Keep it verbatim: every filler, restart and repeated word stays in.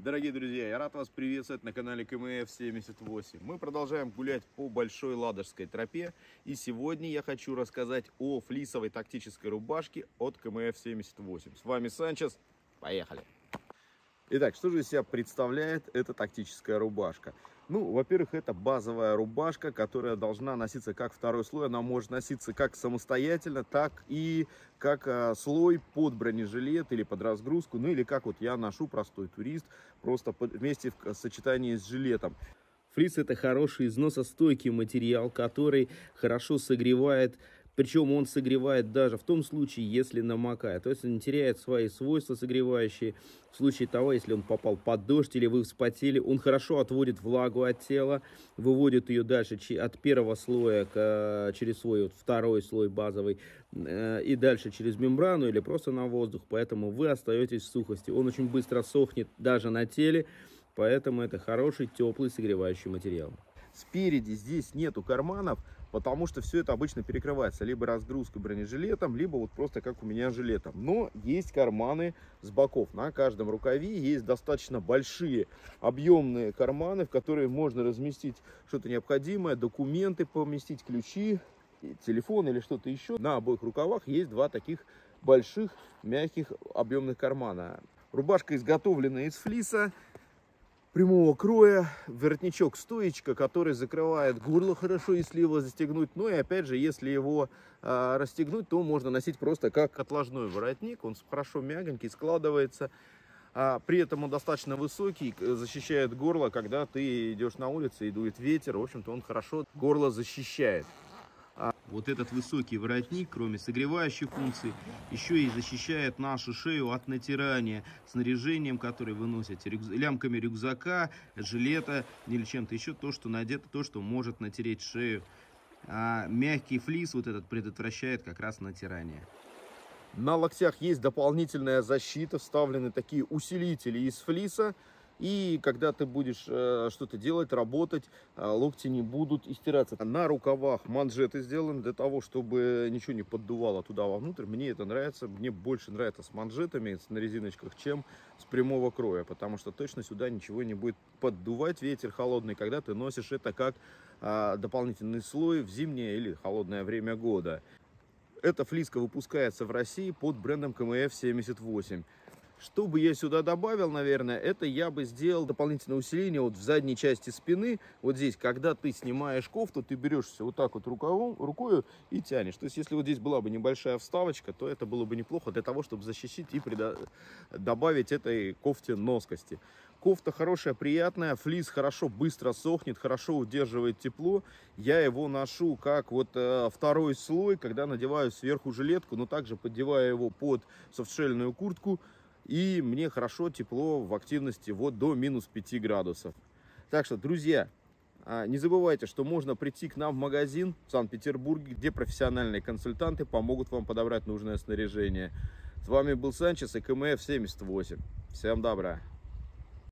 Дорогие друзья, я рад вас приветствовать на канале КМФ семьдесят восемь. Мы продолжаем гулять по Большой Ладожской тропе. И сегодня я хочу рассказать о флисовой тактической рубашке от КМФ семьдесят восемь. С вами Санчес. Поехали! Итак, что же из себя представляет эта тактическая рубашка? Ну, во-первых, это базовая рубашка, которая должна носиться как второй слой. Она может носиться как самостоятельно, так и как а, слой под бронежилет или под разгрузку. Ну, или как вот я ношу, простой турист, просто под, вместе в сочетании с жилетом. Флис — это хороший износостойкий материал, который хорошо согревает. Причем он согревает даже в том случае, если намокает. То есть он теряет свои свойства согревающие. В случае того, если он попал под дождь или вы вспотели, он хорошо отводит влагу от тела, выводит ее дальше от первого слоя к, через свой вот, второй слой базовый и дальше через мембрану или просто на воздух. Поэтому вы остаетесь в сухости. Он очень быстро сохнет даже на теле. Поэтому это хороший, теплый, согревающий материал. Спереди здесь нету карманов, потому что все это обычно перекрывается либо разгрузкой бронежилетом, либо вот просто как у меня жилетом. Но есть карманы с боков. На каждом рукаве есть достаточно большие объемные карманы, в которые можно разместить что-то необходимое, документы поместить, ключи, телефон или что-то еще. На обоих рукавах есть два таких больших, мягких, объемных кармана. Рубашка изготовлена из флиса прямого кроя, воротничок-стоечка, который закрывает горло хорошо, если его застегнуть. Ну и опять же, если его э, расстегнуть, то можно носить просто как отложной воротник. Он хорошо мягенький, складывается. А при этом он достаточно высокий, защищает горло, когда ты идешь на улице и дует ветер. В общем-то, он хорошо горло защищает. А вот этот высокий воротник, кроме согревающих функций, еще и защищает нашу шею от натирания снаряжением, которое вы носите, рюкз... лямками рюкзака, жилета или чем-то еще, то, что надето, то, что может натереть шею. А мягкий флис вот этот предотвращает как раз натирание. На локтях есть дополнительная защита, вставлены такие усилители из флиса. И когда ты будешь э, что-то делать, работать, э, локти не будут истираться. На рукавах манжеты сделаны для того, чтобы ничего не поддувало туда вовнутрь. Мне это нравится. Мне больше нравится с манжетами на резиночках, чем с прямого кроя. Потому что точно сюда ничего не будет поддувать. Ветер холодный, когда ты носишь это как э, дополнительный слой в зимнее или холодное время года. Эта флиска выпускается в России под брендом КМФ семьдесят восемь. Что бы я сюда добавил, наверное, это я бы сделал дополнительное усиление вот в задней части спины. Вот здесь, когда ты снимаешь кофту, ты берешься вот так вот рукавом, рукою и тянешь. То есть, если вот здесь была бы небольшая вставочка, то это было бы неплохо для того, чтобы защитить и придо... добавить этой кофте носкости. Кофта хорошая, приятная, флис хорошо, быстро сохнет, хорошо удерживает тепло. Я его ношу как вот э, второй слой, когда надеваю сверху жилетку, но также поддеваю его под софтшельную куртку. И мне хорошо, тепло в активности вот до минус пяти градусов. Так что, друзья, не забывайте, что можно прийти к нам в магазин в Санкт-Петербурге, где профессиональные консультанты помогут вам подобрать нужное снаряжение. С вами был Санчес и КМФ семьдесят восемь. Всем добра!